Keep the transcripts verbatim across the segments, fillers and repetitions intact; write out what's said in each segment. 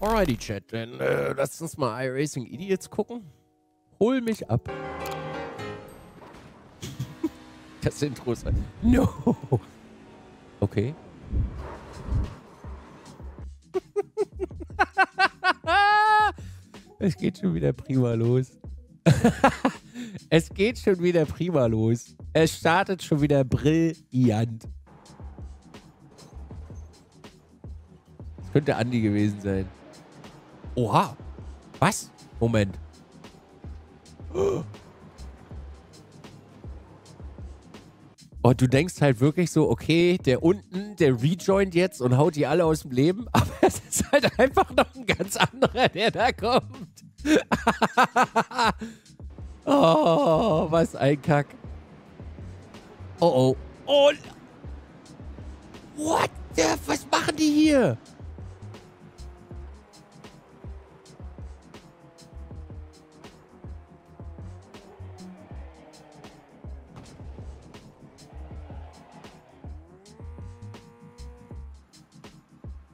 Alrighty, Chat, dann äh, lasst uns mal iRacing Idiots gucken. Hol mich ab. Das Intro ist halt... No! Okay. Es geht schon wieder prima los. Es geht schon wieder prima los. Es startet schon wieder brillant. Das könnte Andi gewesen sein. Oha. Was? Moment. Oh, du denkst halt wirklich so, okay, der unten, der rejoint jetzt und haut die alle aus dem Leben. Aber es ist halt einfach noch ein ganz anderer, der da kommt. Oh, was ein Kack. Oh, oh. Oh. What the? Was machen die hier?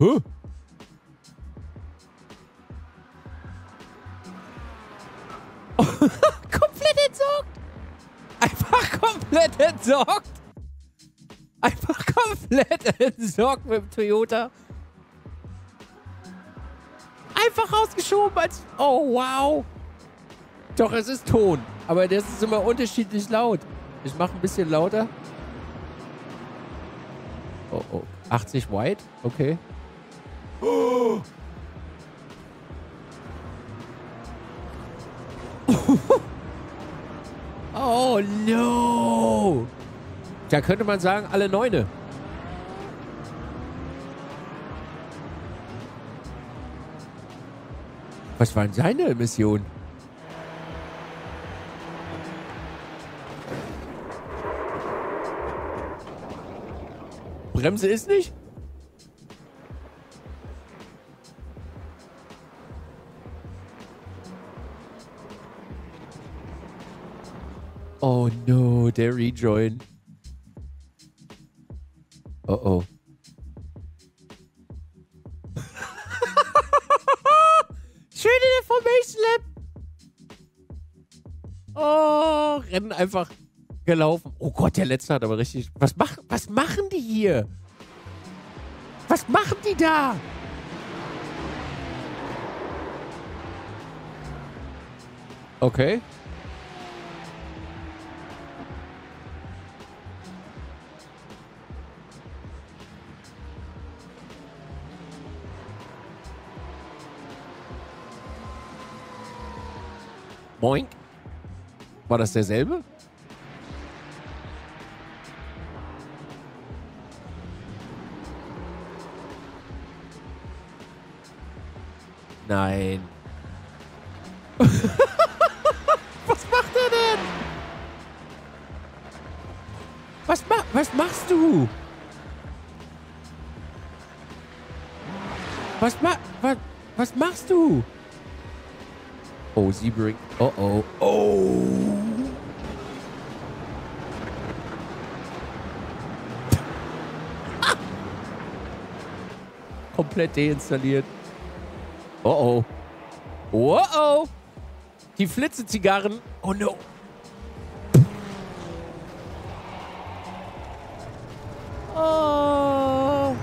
Huh? Komplett entsorgt. Einfach komplett entsorgt. Einfach komplett entsorgt mit dem Toyota. Einfach rausgeschoben als... Oh, wow. Doch, es ist Ton. Aber das ist immer unterschiedlich laut. Ich mache ein bisschen lauter. Oh, oh. achtzig wide? Okay. Oh. Oh, no. Da könnte man sagen, alle Neune. Was war denn seine Mission? Bremse ist nicht? Oh no, der Rejoin. Oh oh. Schöne Formation Lab. Oh, Rennen einfach gelaufen. Oh Gott, der Letzte hat aber richtig... Was, mach, was machen die hier? Was machen die da? Okay. Boink. War das derselbe? Nein. Was macht er denn? Was, ma was machst du? Was, ma was, was machst du? Oh, Sebring. Oh, oh. Oh. Ah. Komplett deinstalliert. Oh, oh. Oh, oh. Die Flitze-Zigarren. Oh, no. Oh.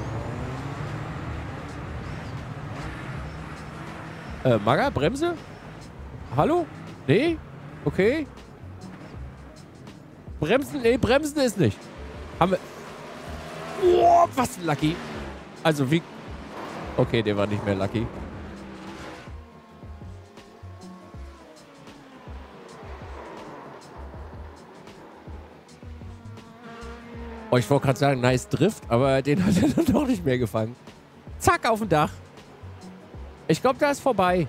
Äh, Maga, Bremse? Hallo? Nee? Okay. Bremsen? Nee, Bremsen ist nicht. Haben wir... Oh, was lucky. Also wie... Okay, der war nicht mehr lucky. Oh, ich wollte gerade sagen, nice Drift, aber den hat er dann doch nicht mehr gefangen. Zack, auf dem Dach. Ich glaube, da ist vorbei.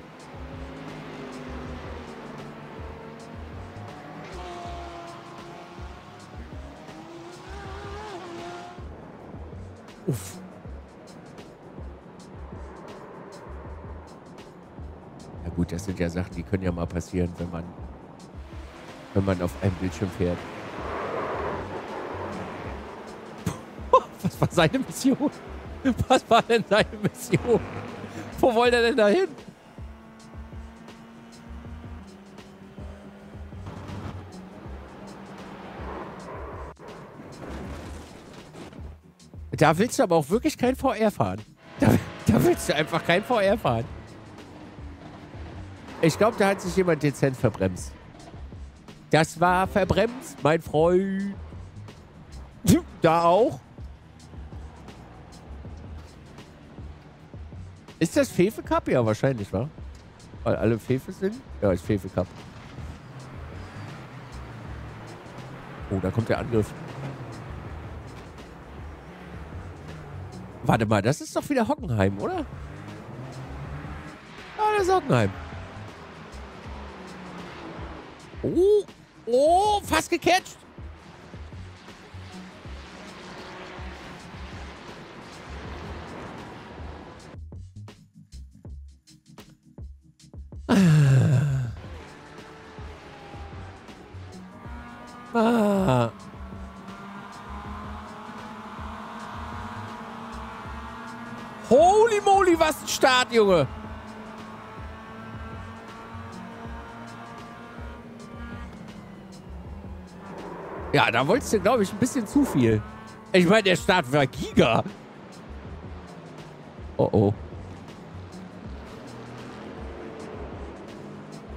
Uff. Na gut, das sind ja Sachen, die können ja mal passieren, wenn man, wenn man auf einem Bildschirm fährt. Was war seine Mission? Was war denn seine Mission? Wo wollte er denn da hin? Da willst du aber auch wirklich kein V R fahren. Da, da willst du einfach kein V R fahren. Ich glaube, da hat sich jemand dezent verbremst. Das war verbremst, mein Freund. Da auch. Ist das Fefe Cup? Ja, wahrscheinlich, wa? Weil alle Fefe sind? Ja, ist Fefe Cup. Oh, da kommt der Angriff. Warte mal, das ist doch wieder Hockenheim, oder? Ah, das ist Hockenheim. Oh, oh, fast gecatcht. Ah. Ah. Holy moly, was ein Start, Junge. Ja, da wolltest du, glaube ich, ein bisschen zu viel. Ich meine, der Start war Giga. Oh, oh.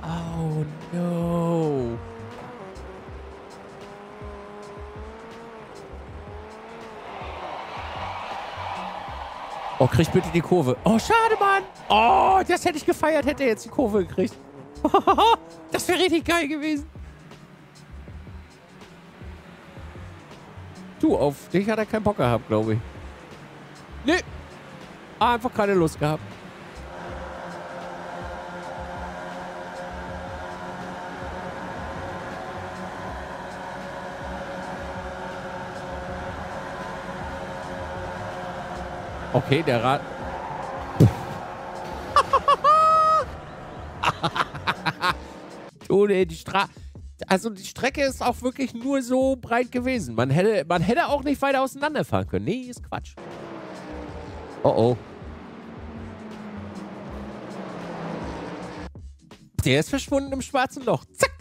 Oh, no. Oh, krieg bitte die Kurve. Oh, schade, Mann. Oh, das hätte ich gefeiert, hätte er jetzt die Kurve gekriegt. Das wäre richtig geil gewesen. Du, auf dich hat er keinen Bock gehabt, glaube ich. Nee. Einfach keine Lust gehabt. Okay, der Rad... Du, nee, die Straße... Also die Strecke ist auch wirklich nur so breit gewesen. Man hätte, man hätte auch nicht weiter auseinanderfahren können. Nee, ist Quatsch. Oh oh. Der ist verschwunden im schwarzen Loch. Zack.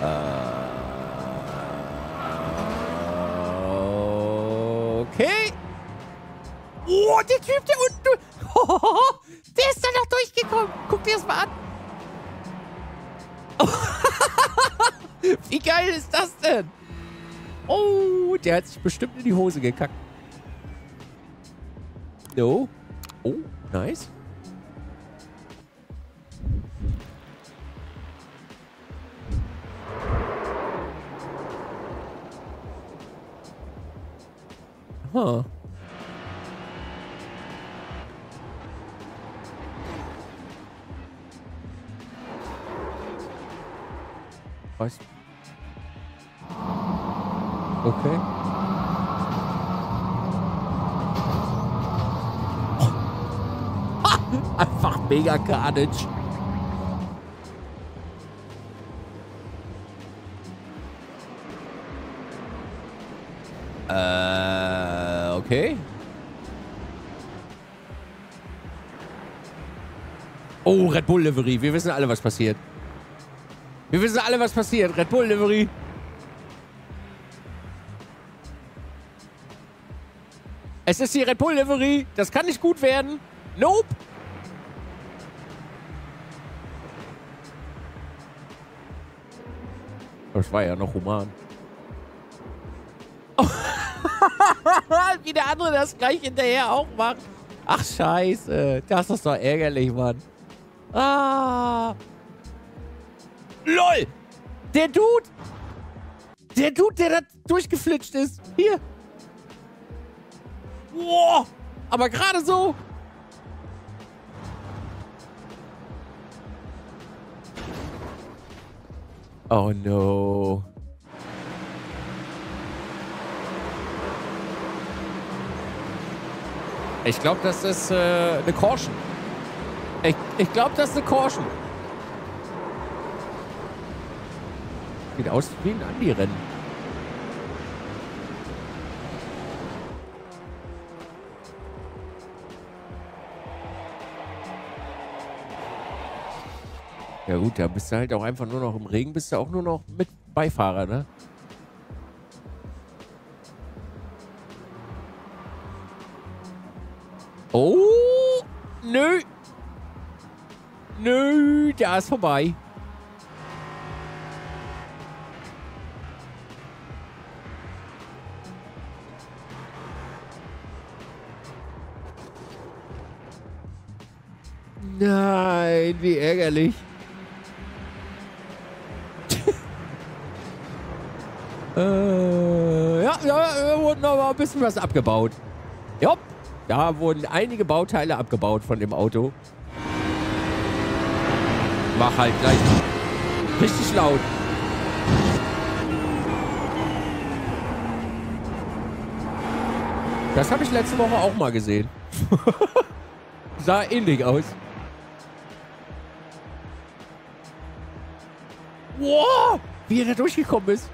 Uh, okay. Oh, der Typ, der unten durch... Der ist da noch durchgekommen. Guck dir das mal an. Oh. Wie geil ist das denn? Oh, der hat sich bestimmt in die Hose gekackt. No. Oh, nice. Huh. Okay. Oh. Einfach mega Carnage. Äh, okay. Oh, Red Bull Livery. Wir wissen alle, was passiert. Wir wissen alle, was passiert. Red Bull Livery. Es ist die Red Bull Livery. Das kann nicht gut werden. Nope. Das war ja noch human. Oh. Wie der andere das gleich hinterher auch macht. Ach, scheiße. Das ist doch ärgerlich, Mann. Ah... LOL! Der Dude! Der Dude, der da durchgeflitscht ist. Hier. Wow! Aber gerade so. Oh no. Ich glaube, das ist äh, eine Caution. Ich, ich glaube, das ist eine Caution. Sieht aus wie ein Andi-Rennen. Ja gut, da bist du halt auch einfach nur noch im Regen, bist du auch nur noch mit Beifahrer, ne? Oh, nö. Nö, da ist vorbei. Nein, wie ärgerlich. äh, ja, da wurden aber ein bisschen was abgebaut. Jopp, da wurden einige Bauteile abgebaut von dem Auto. Mach halt gleich richtig laut. Das habe ich letzte Woche auch mal gesehen. Sah ähnlich aus. Wow, wie er da durchgekommen ist.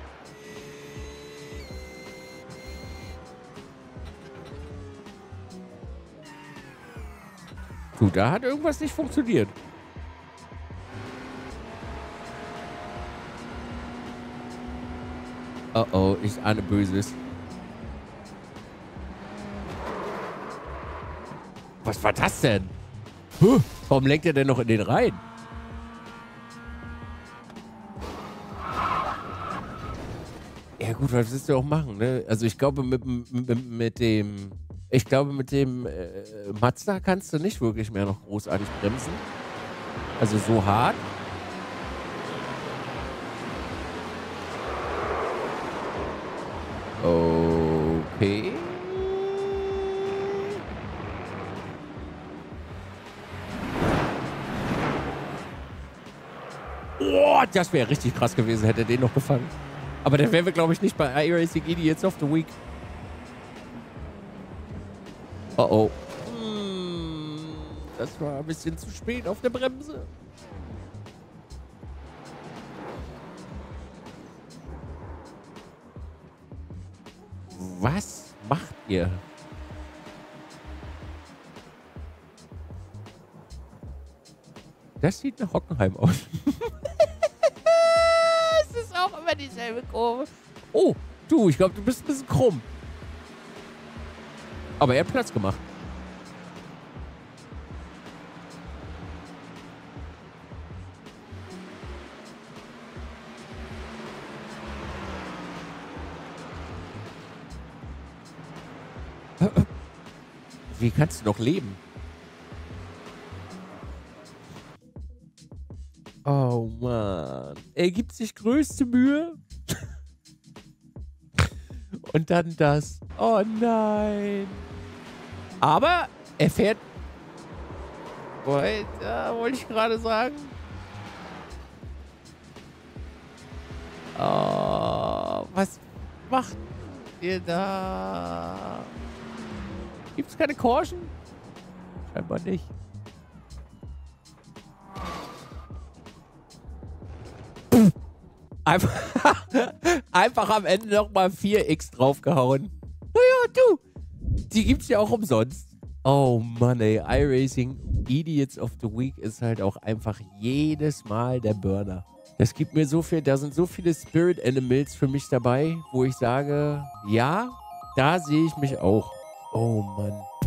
Gut, da hat irgendwas nicht funktioniert. Oh oh, ich ahne Böses. Was war das denn? Huh, warum lenkt er denn noch in den Rhein? Ja gut, was willst du auch machen, ne? Also ich glaube mit, mit, mit dem... Ich glaube, mit dem äh, Mazda kannst du nicht wirklich mehr noch großartig bremsen. Also so hart. Okay. Oh, das wäre richtig krass gewesen, hätte er den noch gefangen. Aber dann wären wir, glaube ich, nicht bei iRacing Idiots of the Week. Oh oh. Das war ein bisschen zu spät auf der Bremse. Was macht ihr? Das sieht nach Hockenheim aus. Es ist auch immer dieselbe Kurve. Oh, du, ich glaube, du bist ein bisschen krumm. Aber er hat Platz gemacht. Wie kannst du noch leben? Oh Mann. Er gibt sich größte Mühe. Und dann das. Oh nein. Aber er fährt... Wollte wollt ich gerade sagen. Oh, was macht ihr da? Gibt es keine Korschen? Scheinbar nicht. Puh. Einfach, einfach am Ende nochmal vier X draufgehauen. Naja, du. Die gibt's ja auch umsonst. Oh Mann, ey. iRacing Idiots of the Week ist halt auch einfach jedes Mal der Burner. Das gibt mir so viel, da sind so viele Spirit Animals für mich dabei, wo ich sage, ja, da sehe ich mich auch. Oh Mann.